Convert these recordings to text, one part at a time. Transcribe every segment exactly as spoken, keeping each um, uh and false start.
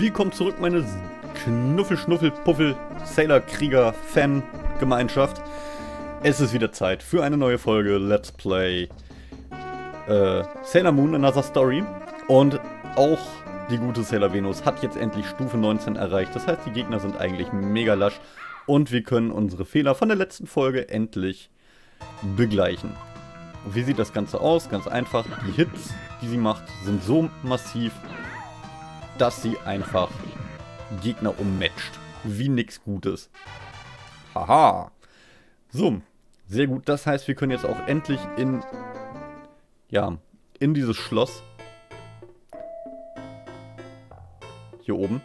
Willkommen zurück, meine Knuffel-Schnuffel-Puffel-Sailor-Krieger-Fan-Gemeinschaft. Es ist wieder Zeit für eine neue Folge Let's Play äh, Sailor Moon: Another Story. Und auch die gute Sailor Venus hat jetzt endlich Stufe neunzehn erreicht. Das heißt, die Gegner sind eigentlich mega lasch. Und wir können unsere Fehler von der letzten Folge endlich begleichen. Und wie sieht das Ganze aus? Ganz einfach. Die Hits, die sie macht, sind so massiv, dass sie einfach Gegner ummatcht. Wie nichts Gutes. Haha. So, sehr gut. Das heißt, wir können jetzt auch endlich in, ja, in dieses Schloss. Hier oben.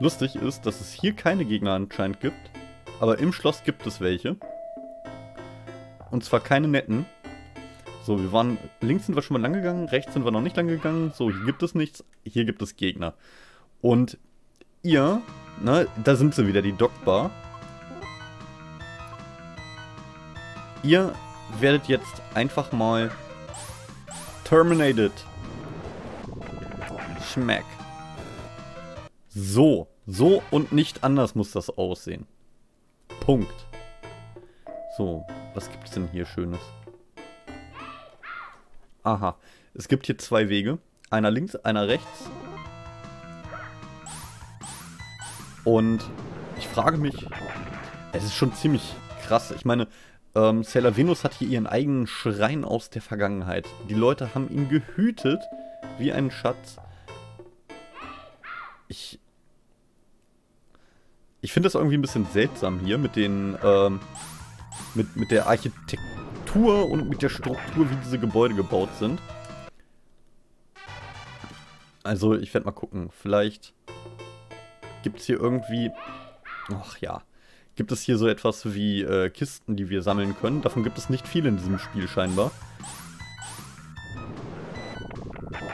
Lustig ist, dass es hier keine Gegner anscheinend gibt. Aber im Schloss gibt es welche. Und zwar keine netten. So, wir waren, links sind wir schon mal lang gegangen, rechts sind wir noch nicht lang gegangen. So, hier gibt es nichts, hier gibt es Gegner. Und ihr, ne, da sind sie wieder, die Dockbar. Ihr werdet jetzt einfach mal terminated. Schmack. So, so und nicht anders muss das aussehen. Punkt. So, was gibt es denn hier Schönes? Aha, es gibt hier zwei Wege. Einer links, einer rechts. Und ich frage mich, es ist schon ziemlich krass. Ich meine, ähm, Sailor Venus hat hier ihren eigenen Schrein aus der Vergangenheit. Die Leute haben ihn gehütet wie einen Schatz. Ich, ich finde das irgendwie ein bisschen seltsam hier mit den, ähm, mit, mit der Architektur. Und mit der Struktur, wie diese Gebäude gebaut sind. Also, ich werde mal gucken. Vielleicht gibt es hier irgendwie... Ach ja. Gibt es hier so etwas wie äh, Kisten, die wir sammeln können? Davon gibt es nicht viele in diesem Spiel scheinbar.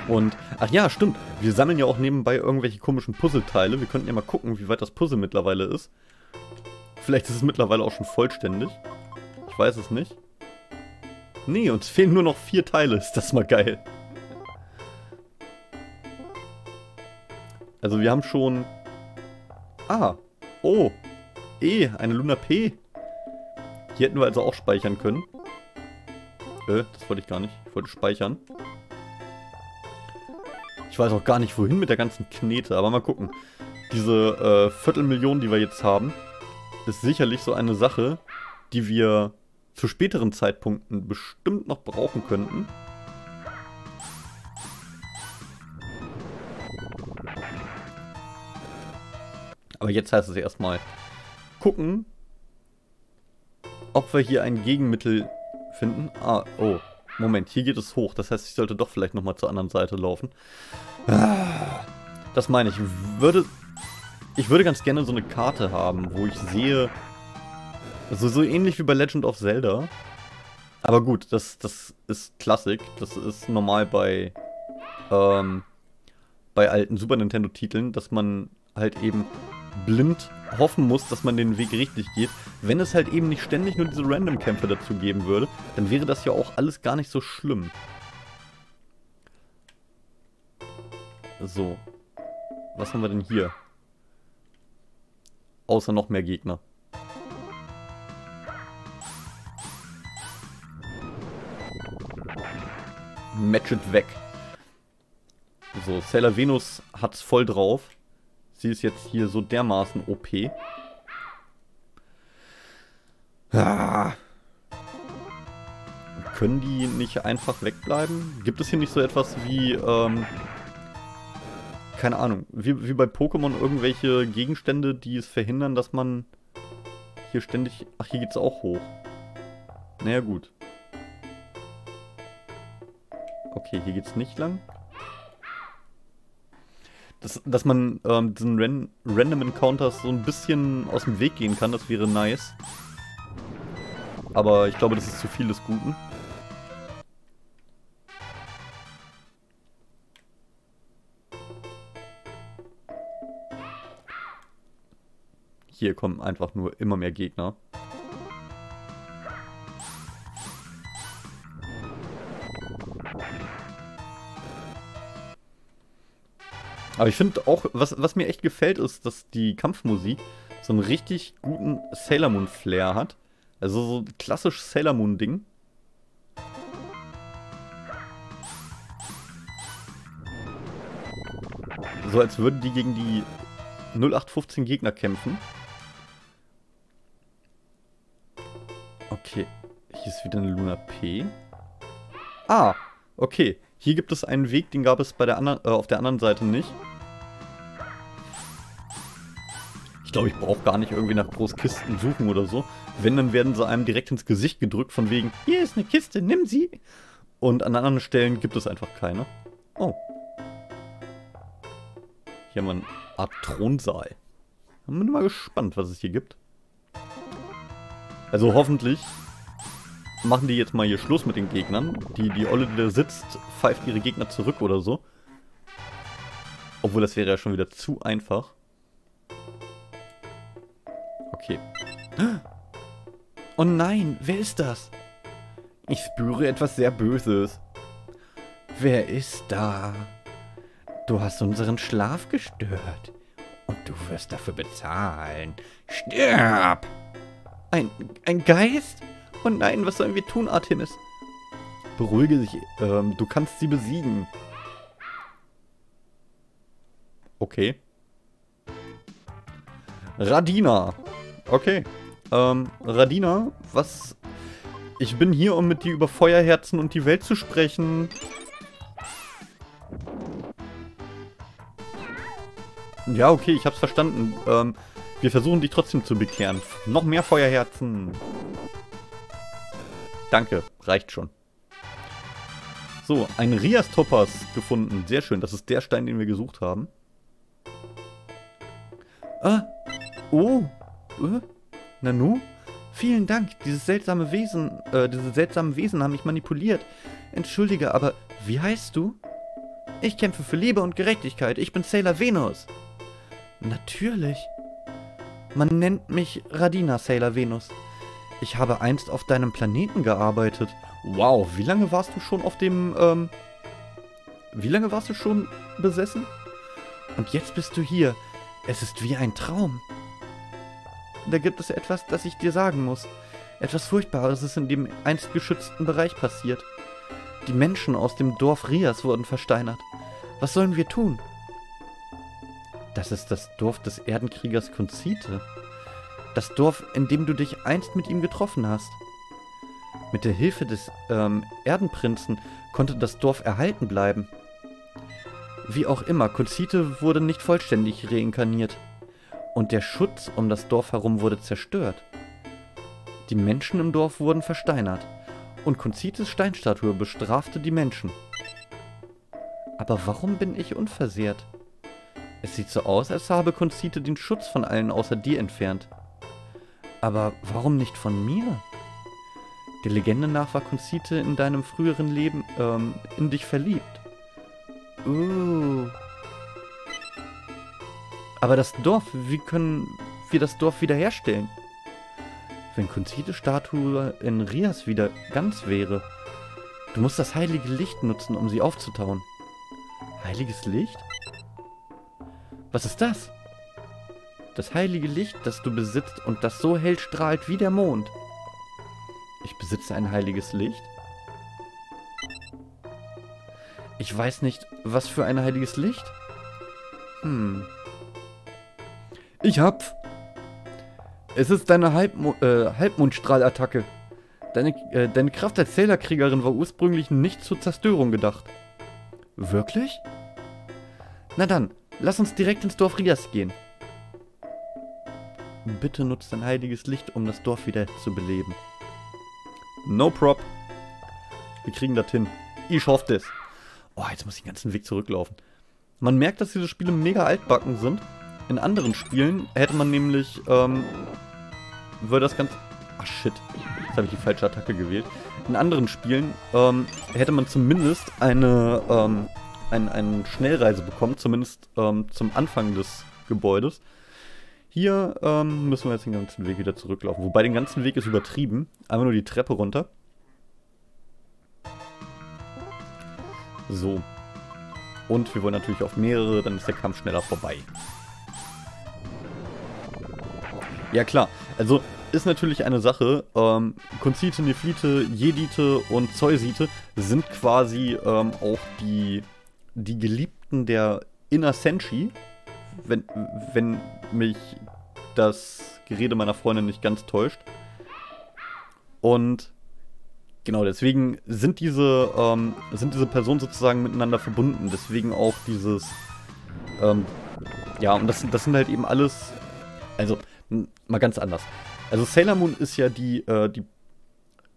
Und... Ach ja, stimmt. Wir sammeln ja auch nebenbei irgendwelche komischen Puzzleteile. Wir könnten ja mal gucken, wie weit das Puzzle mittlerweile ist. Vielleicht ist es mittlerweile auch schon vollständig. Ich weiß es nicht. Nee, uns fehlen nur noch vier Teile. Ist das mal geil. Also wir haben schon... Ah. Oh. E. Eine Luna P. Die hätten wir also auch speichern können. Äh, das wollte ich gar nicht. Ich wollte speichern. Ich weiß auch gar nicht, wohin mit der ganzen Knete. Aber mal gucken. Diese äh, Viertelmillion, die wir jetzt haben, ist sicherlich so eine Sache, die wir... zu späteren Zeitpunkten bestimmt noch brauchen könnten. Aber jetzt heißt es erstmal gucken, ob wir hier ein Gegenmittel finden. Ah, oh, Moment, hier geht es hoch. Das heißt, ich sollte doch vielleicht nochmal zur anderen Seite laufen. Das meine ich. Würde, ich würde ganz gerne so eine Karte haben, wo ich sehe... Also so ähnlich wie bei Legend of Zelda. Aber gut, das, das ist Klassik. Das ist normal bei, ähm, bei alten Super Nintendo-Titeln, dass man halt eben blind hoffen muss, dass man den Weg richtig geht. Wenn es halt eben nicht ständig nur diese Random-Kämpfe dazu geben würde, dann wäre das ja auch alles gar nicht so schlimm. So. Was haben wir denn hier? Außer noch mehr Gegner. Matchet weg. So, Sailor Venus hat's voll drauf. Sie ist jetzt hier so dermaßen O P. Ah. Können die nicht einfach wegbleiben? Gibt es hier nicht so etwas wie, ähm, keine Ahnung, wie, wie bei Pokémon irgendwelche Gegenstände, die es verhindern, dass man hier ständig... Ach, hier geht's auch hoch. Naja, gut. Okay, hier geht's nicht lang. Das, dass man ähm, diesen Ran Random Encounters so ein bisschen aus dem Weg gehen kann, das wäre nice. Aber ich glaube, das ist zu viel des Guten. Hier kommen einfach nur immer mehr Gegner. Aber ich finde auch, was, was mir echt gefällt, ist, dass die Kampfmusik so einen richtig guten Sailor Moon Flair hat. Also so ein klassisch Sailor Moon Ding. So als würden die gegen die null acht fünfzehn Gegner kämpfen. Okay, hier ist wieder eine Luna P. Ah, okay. Hier gibt es einen Weg, den gab es bei der anderen, äh, auf der anderen Seite nicht. Ich glaube, ich brauche gar nicht irgendwie nach Großkisten suchen oder so. Wenn, dann werden sie einem direkt ins Gesicht gedrückt von wegen, hier ist eine Kiste, nimm sie. Und an anderen Stellen gibt es einfach keine. Oh. Hier haben wir eine Art Thronsaal. Bin mal gespannt, was es hier gibt. Also hoffentlich machen die jetzt mal hier Schluss mit den Gegnern. Die, die Olle, die da sitzt, pfeift ihre Gegner zurück oder so. Obwohl, das wäre ja schon wieder zu einfach. Okay. Oh nein, wer ist das? Ich spüre etwas sehr Böses. Wer ist da? Du hast unseren Schlaf gestört. Und du wirst dafür bezahlen. Stirb! Ein, ein Geist? Oh nein, was sollen wir tun, Artemis? Beruhige dich, ähm, du kannst sie besiegen. Okay. Radina. Okay. Ähm, Radina, was? Ich bin hier, um mit dir über Feuerherzen und die Welt zu sprechen. Ja, okay, ich hab's verstanden. Ähm, wir versuchen dich trotzdem zu bekehren. Noch mehr Feuerherzen. Danke, reicht schon. So, ein Rhea Topas gefunden. Sehr schön, das ist der Stein, den wir gesucht haben. Ah, oh. Äh? Nanu? Vielen Dank. Dieses seltsame Wesen, äh, diese seltsamen Wesen haben mich manipuliert. Entschuldige, aber wie heißt du? Ich kämpfe für Liebe und Gerechtigkeit. Ich bin Sailor Venus. Natürlich. Man nennt mich Radina, Sailor Venus. Ich habe einst auf deinem Planeten gearbeitet. Wow, wie lange warst du schon auf dem, ähm... Wie lange warst du schon besessen? Und jetzt bist du hier. Es ist wie ein Traum. Da gibt es etwas, das ich dir sagen muss. Etwas Furchtbares ist in dem einst geschützten Bereich passiert. Die Menschen aus dem Dorf Rias wurden versteinert. Was sollen wir tun? Das ist das Dorf des Erdenkriegers Kunzite. Das Dorf, in dem du dich einst mit ihm getroffen hast. Mit der Hilfe des ähm, Erdenprinzen konnte das Dorf erhalten bleiben. Wie auch immer, Kunzite wurde nicht vollständig reinkarniert. Und der Schutz um das Dorf herum wurde zerstört. Die Menschen im Dorf wurden versteinert. Und Kunzites Steinstatue bestrafte die Menschen. Aber warum bin ich unversehrt? Es sieht so aus, als habe Kunzite den Schutz von allen außer dir entfernt. Aber warum nicht von mir? Der Legende nach war Kunzite in deinem früheren Leben ähm, in dich verliebt. Uh. Aber das Dorf, wie können wir das Dorf wiederherstellen? Wenn Kunzites Statue in Rias wieder ganz wäre, du musst das heilige Licht nutzen, um sie aufzutauen. Heiliges Licht? Was ist das? Das heilige Licht, das du besitzt und das so hell strahlt wie der Mond. Ich besitze ein heiliges Licht? Ich weiß nicht, was für ein heiliges Licht? Hm... Ich hab's. Es ist deine Halbmo- äh, Halbmondstrahlattacke. Deine, äh, deine Kraft als Sailor-Kriegerin war ursprünglich nicht zur Zerstörung gedacht. Wirklich? Na dann, lass uns direkt ins Dorf Rias gehen. Bitte nutzt dein heiliges Licht, um das Dorf wieder zu beleben. No prop. Wir kriegen das hin. Ich hoffe das. Oh, jetzt muss ich den ganzen Weg zurücklaufen. Man merkt, dass diese Spiele mega altbacken sind. In anderen Spielen hätte man nämlich, ähm, würde das Ganze... Ach shit, jetzt habe ich die falsche Attacke gewählt. In anderen Spielen, ähm, hätte man zumindest eine, ähm, ein, eine Schnellreise bekommen, zumindest, ähm, zum Anfang des Gebäudes. Hier, ähm, müssen wir jetzt den ganzen Weg wieder zurücklaufen. Wobei, den ganzen Weg ist übertrieben. Einfach nur die Treppe runter. So. Und wir wollen natürlich auf mehrere, dann ist der Kampf schneller vorbei. Ja klar, also ist natürlich eine Sache. Ähm, Kunzite, Nephrite, Jadeite und Zoisite sind quasi ähm, auch die, die Geliebten der Inner Senshi. Wenn, wenn mich das Gerede meiner Freundin nicht ganz täuscht. Und genau, deswegen sind diese, ähm, sind diese Personen sozusagen miteinander verbunden. Deswegen auch dieses, ähm, ja, und das, das sind halt eben alles, also mal ganz anders. Also Sailor Moon ist ja die, äh, die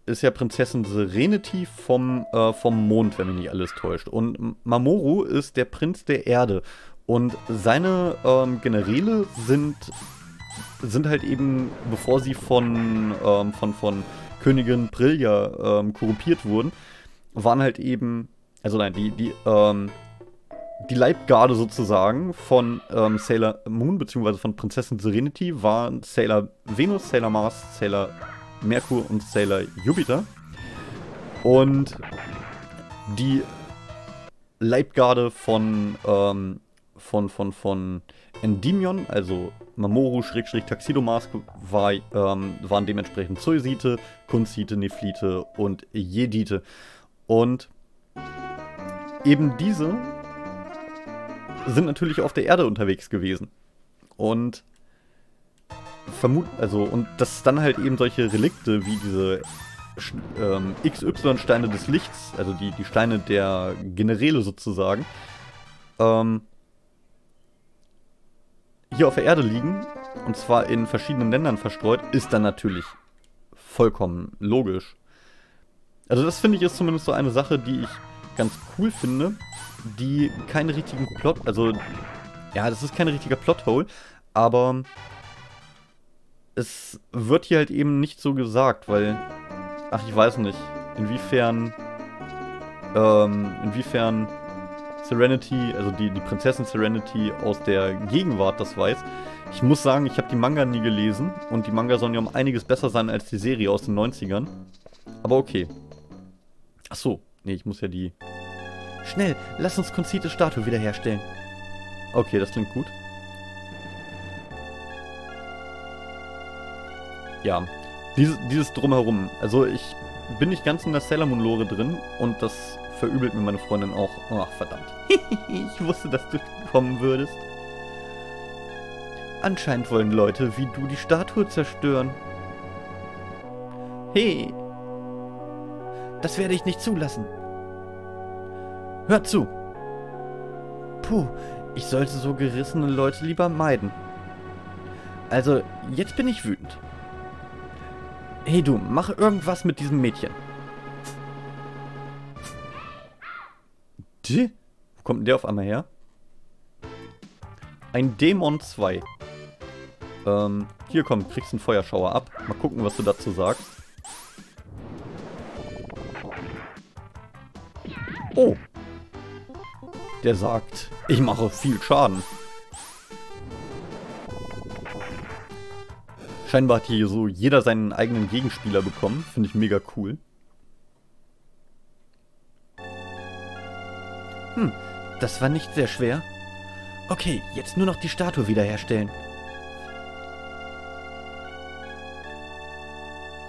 ist ja Prinzessin Serenity vom, äh, vom Mond, wenn mich nicht alles täuscht. Und Mamoru ist der Prinz der Erde. Und seine ähm, Generäle sind, sind halt eben, bevor sie von, ähm, von, von Königin Beryl ähm, korrumpiert wurden, waren halt eben, also nein, die, die, ähm, die Leibgarde sozusagen von ähm, Sailor Moon, beziehungsweise von Prinzessin Serenity, waren Sailor Venus, Sailor Mars, Sailor Merkur und Sailor Jupiter. Und die Leibgarde von, ähm, von, von, von Endymion, also Mamoru, Schrägstrich, Tuxedo Mask, war, ähm, waren dementsprechend Zoisite, Kunzite, Nephrite und Jadeite. Und eben diese sind natürlich auf der Erde unterwegs gewesen. Und vermuten, also, und dass dann halt eben solche Relikte wie diese ähm, X Y-Steine des Lichts, also die, die Steine der Generäle sozusagen, ähm, hier auf der Erde liegen, und zwar in verschiedenen Ländern verstreut, ist dann natürlich vollkommen logisch. Also das finde ich ist zumindest so eine Sache, die ich ganz cool finde, die keinen richtigen Plot, also ja, das ist kein richtiger Plothole, aber es wird hier halt eben nicht so gesagt, weil, ach, ich weiß nicht, inwiefern, ähm, inwiefern Serenity, also die, die Prinzessin Serenity aus der Gegenwart das weiß. Ich muss sagen, ich habe die Manga nie gelesen und die Manga sollen ja um einiges besser sein als die Serie aus den neunzigern. Aber okay. Achso, nee, ich muss ja die... Schnell, lass uns Kunzites Statue wiederherstellen. Okay, das klingt gut. Ja, dieses, dieses Drumherum. Also ich bin nicht ganz in der Sailor Moon Lore drin und das verübelt mir meine Freundin auch. Ach, verdammt. Ich wusste, dass du kommen würdest. Anscheinend wollen Leute wie du die Statue zerstören. Hey! Das werde ich nicht zulassen. Hör zu! Puh, ich sollte so gerissene Leute lieber meiden. Also, jetzt bin ich wütend. Hey du, mach irgendwas mit diesem Mädchen. Die? Wo kommt denn der auf einmal her? Ein Dämon zwei. Ähm, hier komm, kriegst einen Feuerschauer ab. Mal gucken, was du dazu sagst. Oh! Der sagt, ich mache viel Schaden. Scheinbar hat hier so jeder seinen eigenen Gegenspieler bekommen. Finde ich mega cool. Hm, das war nicht sehr schwer. Okay, jetzt nur noch die Statue wiederherstellen.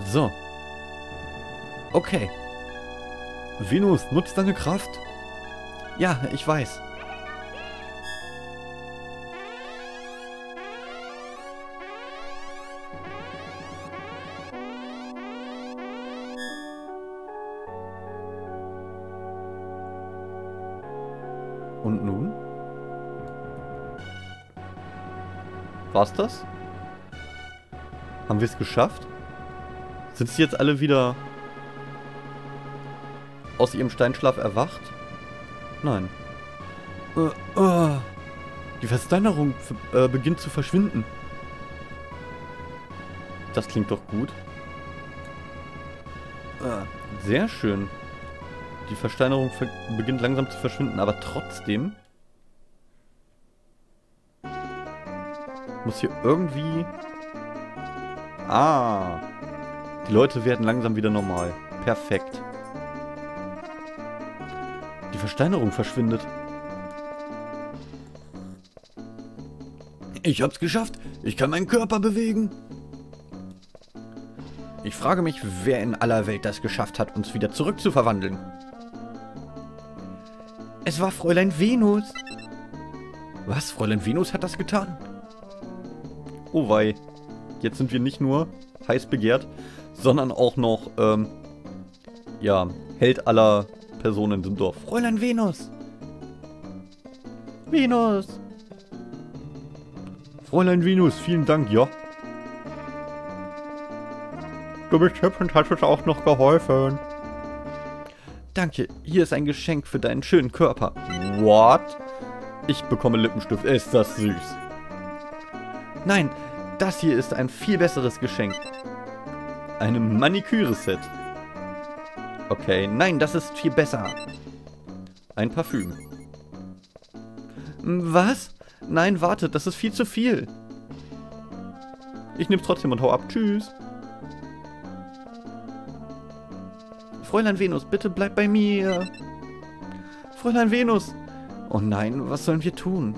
So. Okay. Venus, nutzt deine Kraft? Ja, ich weiß. Und nun? War's das? Haben wir es geschafft? Sind sie jetzt alle wieder aus ihrem Steinschlaf erwacht? Nein. Uh, uh, die Versteinerung äh, beginnt zu verschwinden. Das klingt doch gut. Uh, sehr schön. Die Versteinerung ver beginnt langsam zu verschwinden, aber trotzdem muss hier irgendwie... Ah. Die Leute werden langsam wieder normal. Perfekt. Die Versteinerung verschwindet. Ich hab's geschafft. Ich kann meinen Körper bewegen. Ich frage mich, wer in aller Welt das geschafft hat, uns wieder zurückzuverwandeln. Es war Fräulein Venus. Was? Fräulein Venus hat das getan? Oh wei. Jetzt sind wir nicht nur heiß begehrt, sondern auch noch, ähm, ja, Held aller Personen im Dorf. Fräulein Venus! Venus! Fräulein Venus, vielen Dank, ja. Du bist hübsch und hast uns auch noch geholfen. Danke, hier ist ein Geschenk für deinen schönen Körper. What? Ich bekomme Lippenstift. Ist das süß. Nein, das hier ist ein viel besseres Geschenk. Eine Maniküre-Set. Okay, nein, das ist viel besser. Ein Parfüm. Was? Nein, wartet, das ist viel zu viel. Ich nehm's trotzdem und hau ab. Tschüss. Fräulein Venus, bitte bleib bei mir. Fräulein Venus. Oh nein, was sollen wir tun?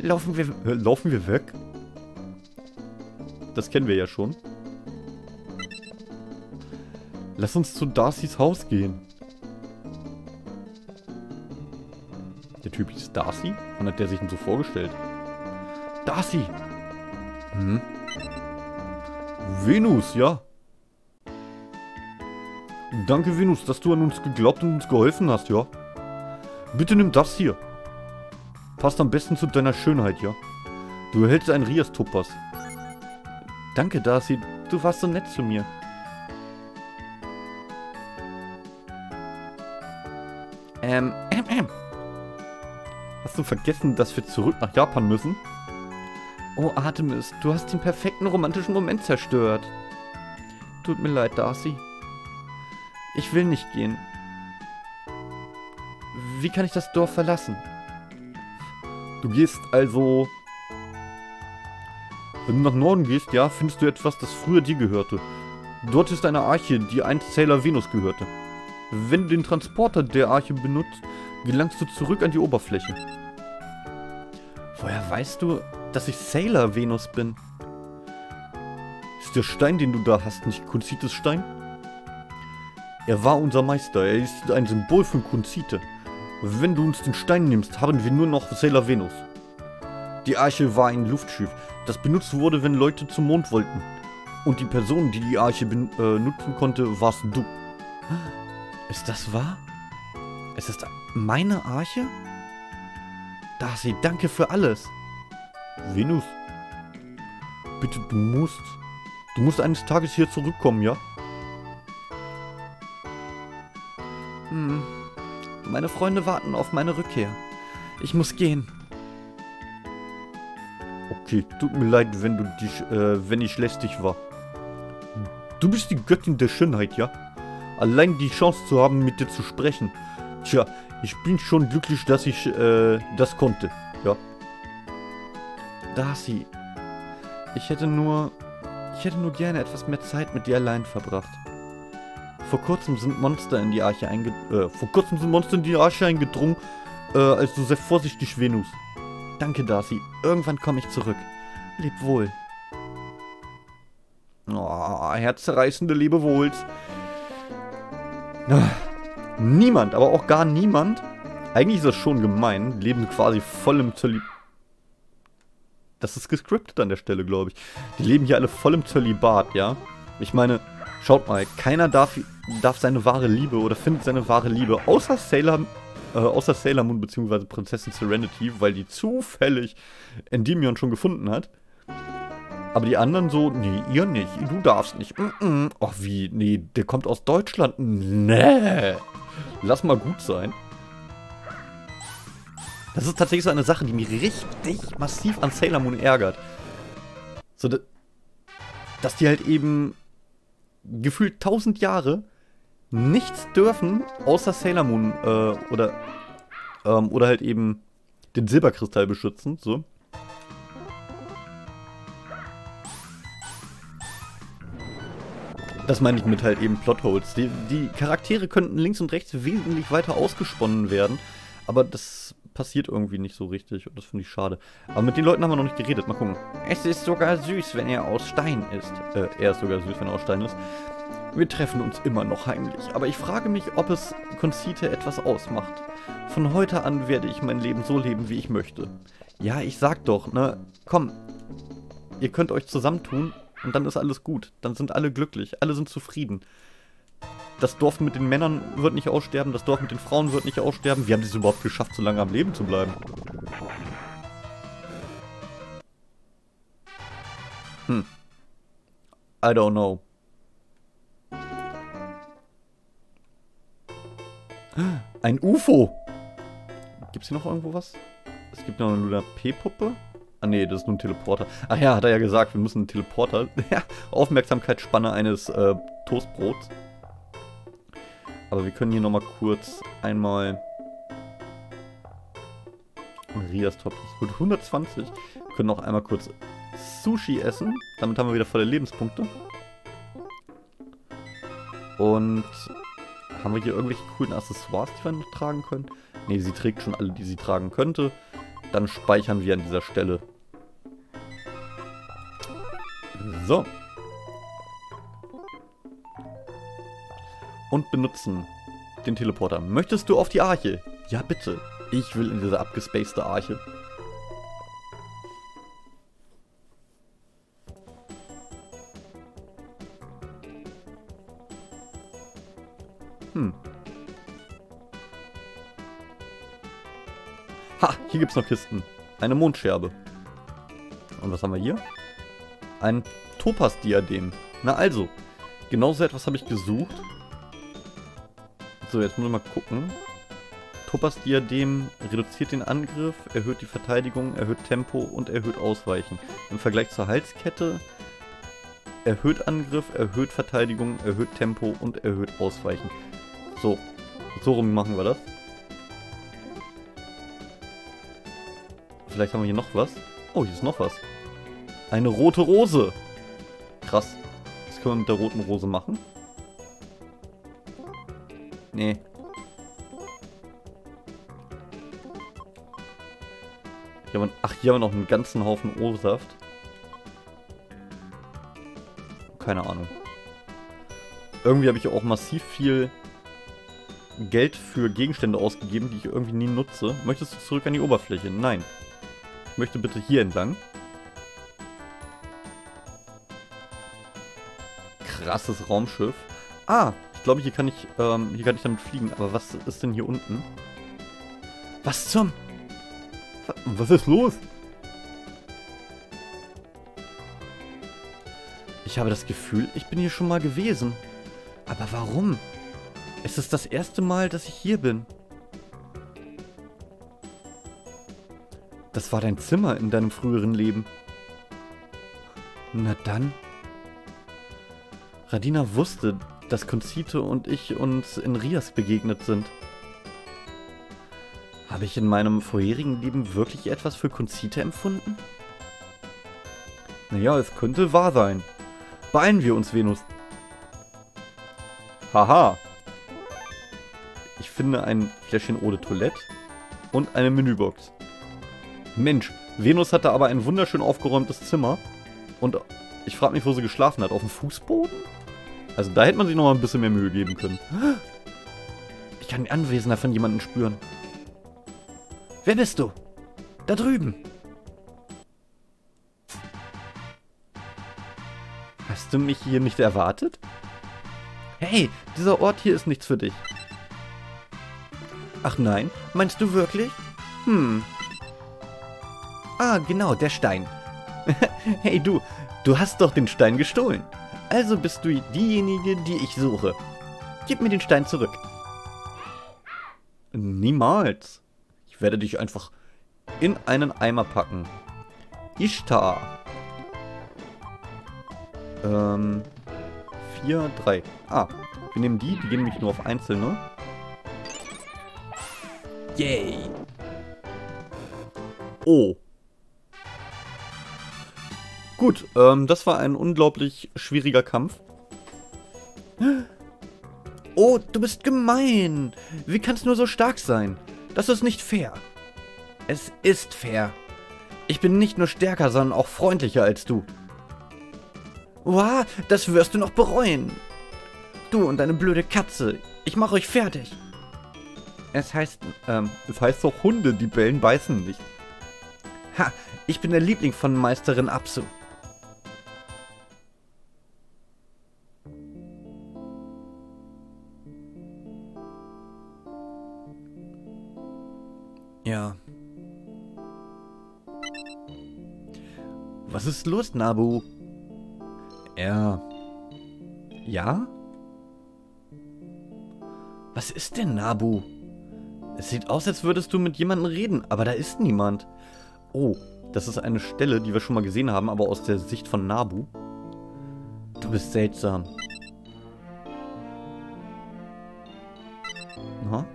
Laufen wir, äh, laufen wir weg? Das kennen wir ja schon. Lass uns zu Darcys Haus gehen. Der Typ hieß Darcy? Wann hat der sich denn so vorgestellt? Darcy! Hm? Venus, ja. Danke, Venus, dass du an uns geglaubt und uns geholfen hast, ja. Bitte nimm das hier. Passt am besten zu deiner Schönheit, ja. Du erhältst einen Rhea Topas. Danke, Darcy. Du warst so nett zu mir. Ähm, ähm, ähm. Hast du vergessen, dass wir zurück nach Japan müssen? Oh, Artemis, du hast den perfekten romantischen Moment zerstört. Tut mir leid, Darcy. Ich will nicht gehen. Wie kann ich das Dorf verlassen? Du gehst also... Wenn du nach Norden gehst, ja, findest du etwas, das früher dir gehörte. Dort ist eine Arche, die einst Sailor Venus gehörte. Wenn du den Transporter der Arche benutzt, gelangst du zurück an die Oberfläche. Woher weißt du, dass ich Sailor Venus bin? Ist der Stein, den du da hast, nicht Kunzites Stein? Er war unser Meister, er ist ein Symbol von Kunzite. Wenn du uns den Stein nimmst, haben wir nur noch Sailor Venus. Die Arche war ein Luftschiff, das benutzt wurde, wenn Leute zum Mond wollten. Und die Person, die die Arche benutzen konnte, warst du. Ist das wahr? Es ist meine Arche? Darcy, danke für alles. Venus, bitte, du musst, du musst eines Tages hier zurückkommen, ja? Meine Freunde warten auf meine Rückkehr. Ich muss gehen. Okay, tut mir leid, wenn du dich, äh, wenn ich lästig war. Du bist die Göttin der Schönheit, ja? Allein die Chance zu haben, mit dir zu sprechen. Tja, ich bin schon glücklich, dass ich, äh, das konnte, ja? Darcy, ich hätte nur, ich hätte nur gerne etwas mehr Zeit mit dir allein verbracht. Vor kurzem sind Monster in die Arche eingedrungen. Äh, vor kurzem sind Monster in die Arche eingedrungen. Äh, also sehr vorsichtig, Venus. Danke, Darcy. Irgendwann komme ich zurück. Leb wohl. Oh, herzzerreißende Lebewohls. Niemand, aber auch gar niemand. Eigentlich ist das schon gemein. Leben quasi voll im Zölibat. Das ist gescriptet an der Stelle, glaube ich. Die leben hier alle voll im Zölibat, ja? Ich meine, schaut mal, keiner darf, darf seine wahre Liebe oder findet seine wahre Liebe, außer Sailor, äh, außer Sailor Moon bzw. Prinzessin Serenity, weil die zufällig Endymion schon gefunden hat. Aber die anderen so, nee, ihr nicht, du darfst nicht. Mm -mm. Ach wie, nee, der kommt aus Deutschland. Nee, lass mal gut sein. Das ist tatsächlich so eine Sache, die mich richtig massiv an Sailor Moon ärgert. So, dass die halt eben... gefühlt tausend Jahre nichts dürfen, außer Sailor Moon, äh, oder, ähm, oder halt eben den Silberkristall beschützen, so. Das meine ich mit halt eben Plotholes. Die, die Charaktere könnten links und rechts wesentlich weiter ausgesponnen werden, aber das passiert irgendwie nicht so richtig und das finde ich schade. Aber mit den Leuten haben wir noch nicht geredet. Mal gucken. Es ist sogar süß, wenn er aus Stein ist. Äh, er ist sogar süß, wenn er aus Stein ist. Wir treffen uns immer noch heimlich. Aber ich frage mich, ob es Kunzite etwas ausmacht. Von heute an werde ich mein Leben so leben, wie ich möchte. Ja, ich sag doch, ne? Komm, ihr könnt euch zusammentun und dann ist alles gut. Dann sind alle glücklich, alle sind zufrieden. Das Dorf mit den Männern wird nicht aussterben, das Dorf mit den Frauen wird nicht aussterben. Wie haben die es überhaupt geschafft, so lange am Leben zu bleiben? Hm. I don't know. Ein U F O! Gibt's hier noch irgendwo was? Es gibt noch eine Luna P-Puppe. Ah ne, das ist nur ein Teleporter. Ach ja, hat er ja gesagt, wir müssen einen Teleporter. Aufmerksamkeitsspanne eines äh, Toastbrots. Aber wir können hier nochmal kurz einmal... Rhea Topas. Gut, hundertzwanzig. Wir können noch einmal kurz Sushi essen. Damit haben wir wieder volle Lebenspunkte. Und... haben wir hier irgendwelche coolen Accessoires, die wir noch tragen können? Ne, sie trägt schon alle, die sie tragen könnte. Dann speichern wir an dieser Stelle. So. Und benutzen den Teleporter. Möchtest du auf die Arche? Ja, bitte. Ich will in diese abgespacede Arche. Hm. Ha, hier gibt's noch Kisten. Eine Mondscherbe. Und was haben wir hier? Ein Topas-Diadem. Na also, genau so etwas habe ich gesucht. So, jetzt muss ich mal gucken. Topas-Diadem reduziert den Angriff, erhöht die Verteidigung, erhöht Tempo und erhöht Ausweichen. Im Vergleich zur Halskette... erhöht Angriff, erhöht Verteidigung, erhöht Tempo und erhöht Ausweichen. So, so rum machen wir das. Vielleicht haben wir hier noch was. Oh, hier ist noch was. Eine rote Rose. Krass. Was können wir mit der roten Rose machen? Nee. Hier haben wir, ach, hier haben wir noch einen ganzen Haufen O-Saft. Keine Ahnung. Irgendwie habe ich auch massiv viel Geld für Gegenstände ausgegeben, die ich irgendwie nie nutze. Möchtest du zurück an die Oberfläche? Nein. Ich möchte bitte hier entlang. Krasses Raumschiff. Ah, ich glaube, hier kann ich, ähm, hier kann ich damit fliegen. Aber was ist denn hier unten? Was zum... Was ist los? Ich habe das Gefühl, ich bin hier schon mal gewesen. Aber warum? Es ist das erste Mal, dass ich hier bin. Das war dein Zimmer in deinem früheren Leben. Na dann. Radina wusste, dass Kunzite und ich uns in Rias begegnet sind. Habe ich in meinem vorherigen Leben wirklich etwas für Kunzite empfunden? Naja, es könnte wahr sein. Beeilen wir uns, Venus. Haha. Ich finde ein Fläschchen Eau de Toilette und eine Menübox. Mensch, Venus hatte aber ein wunderschön aufgeräumtes Zimmer. Und ich frage mich, wo sie geschlafen hat. Auf dem Fußboden? Also da hätte man sich noch mal ein bisschen mehr Mühe geben können. Ich kann die Anwesenheit von jemandem spüren. Wer bist du? Da drüben. Hast du mich hier nicht erwartet? Hey, dieser Ort hier ist nichts für dich. Ach nein, meinst du wirklich? Hm. Ah, genau, der Stein. Hey du, du hast doch den Stein gestohlen. Also bist du diejenige, die ich suche. Gib mir den Stein zurück. Niemals. Ich werde dich einfach in einen Eimer packen. Ishtar. Ähm, vier, drei. Ah, wir nehmen die, die gehen nämlich nur auf einzelne. Yay! Oh. Gut, ähm, das war ein unglaublich schwieriger Kampf. Oh, du bist gemein! Wie kannst du nur so stark sein? Das ist nicht fair. Es ist fair. Ich bin nicht nur stärker, sondern auch freundlicher als du. Wow, das wirst du noch bereuen. Du und deine blöde Katze. Ich mache euch fertig. Es heißt, ähm, es heißt doch Hunde, die bellen, beißen nicht. Ha, ich bin der Liebling von Meisterin Absu. Ja. Was ist los, Nabu? Er... Ja? Was ist denn, Nabu? Es sieht aus, als würdest du mit jemandem reden, aber da ist niemand. Oh, das ist eine Stelle, die wir schon mal gesehen haben, aber aus der Sicht von Nabu. Du bist seltsam. Aha.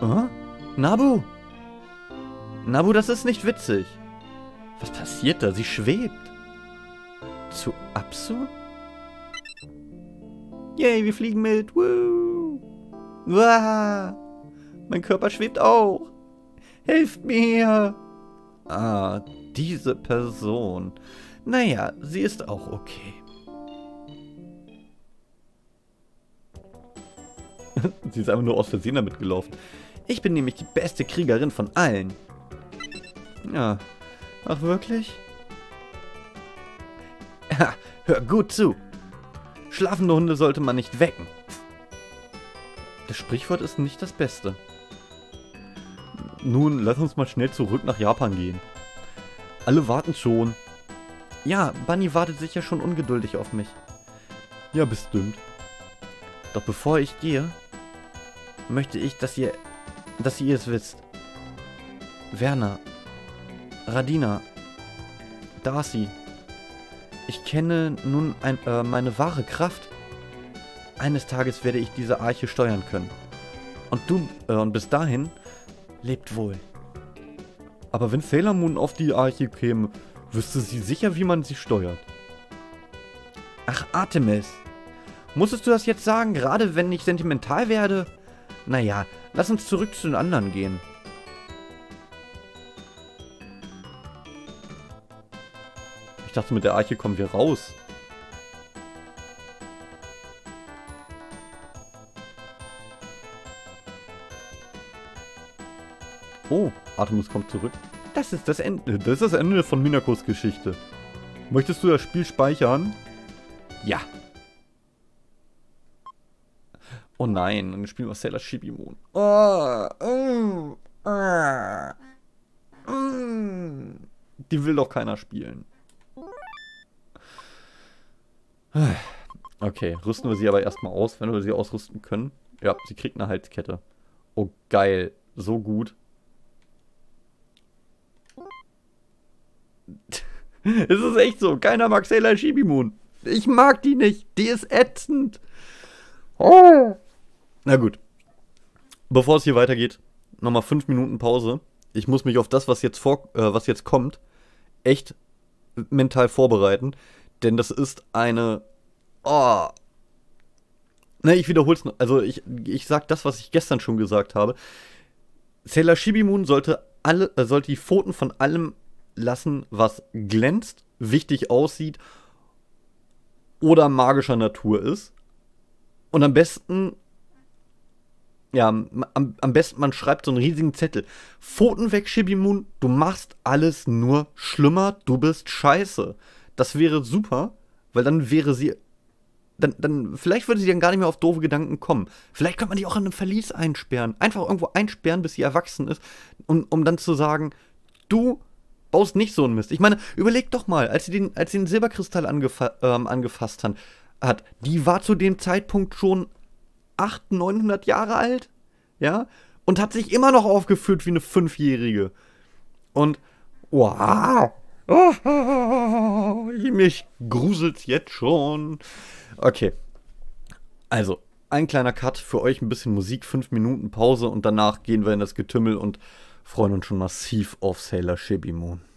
Aha? Nabu! Nabu, das ist nicht witzig. Was passiert da? Sie schwebt. Zu Absu? Yay, wir fliegen mit. Woo. Wow. Mein Körper schwebt auch. Helft mir. Ah, diese Person. Naja, sie ist auch okay. Sie ist einfach nur aus Versehen damit gelaufen. Ich bin nämlich die beste Kriegerin von allen. Ja. Ach, wirklich? Ha, hör gut zu. Schlafende Hunde sollte man nicht wecken. Das Sprichwort ist nicht das Beste. Nun, lass uns mal schnell zurück nach Japan gehen. Alle warten schon. Ja, Bunny wartet sicher schon ungeduldig auf mich. Ja, bestimmt. Doch bevor ich gehe, möchte ich, dass ihr, dass ihr es wisst. Werner, Radina, Darcy. Ich kenne nun ein, äh, meine wahre Kraft. Eines Tages werde ich diese Arche steuern können. Und du, äh, und bis dahin, lebt wohl. Aber wenn Sailor Moon auf die Arche käme, wüsste sie sicher, wie man sie steuert. Ach, Artemis. Musstest du das jetzt sagen, gerade wenn ich sentimental werde? Naja, lass uns zurück zu den anderen gehen. Ich dachte, mit der Arche kommen wir raus. Oh, Artemis kommt zurück. Das ist das Ende. Das ist das Ende von Minakos Geschichte. Möchtest du das Spiel speichern? Ja. Oh nein, ein Spiel aus Sailor Chibi Moon. Oh, mm, oh, mm. Die will doch keiner spielen. Okay, rüsten wir sie aber erstmal aus, wenn wir sie ausrüsten können. Ja, sie kriegt eine Halskette. Oh, geil. So gut. Es ist echt so. Keiner mag Sailor Chibi Moon. Ich mag die nicht. Die ist ätzend. Oh. Na gut. Bevor es hier weitergeht, nochmal fünf Minuten Pause. Ich muss mich auf das, was jetzt, vor, äh, was jetzt kommt, echt mental vorbereiten. Denn das ist eine... Oh. Ne, ich wiederhole es noch. Also ich, ich sage das, was ich gestern schon gesagt habe. Sailor Chibi Moon sollte, alle, äh, sollte die Pfoten von allem lassen, was glänzt, wichtig aussieht oder magischer Natur ist. Und am besten... Ja, am, am besten man schreibt so einen riesigen Zettel. Pfoten weg, Chibi Moon, du machst alles nur schlimmer, du bist scheiße. Das wäre super, weil dann wäre sie... Dann, dann, vielleicht würde sie dann gar nicht mehr auf doofe Gedanken kommen. Vielleicht könnte man die auch in einem Verlies einsperren. Einfach irgendwo einsperren, bis sie erwachsen ist. Um, um dann zu sagen, du baust nicht so einen Mist. Ich meine, überleg doch mal, als sie den, als sie den Silberkristall angefa ähm, angefasst hat, hat, die war zu dem Zeitpunkt schon achthundert, neunhundert Jahre alt. Ja? Und hat sich immer noch aufgeführt wie eine Fünfjährige. Und, wow... Oh, oh, oh, oh, mich gruselt's jetzt schon. Okay. Also, ein kleiner Cut für euch, ein bisschen Musik, fünf Minuten Pause und danach gehen wir in das Getümmel und freuen uns schon massiv auf Sailor Chibi Moon.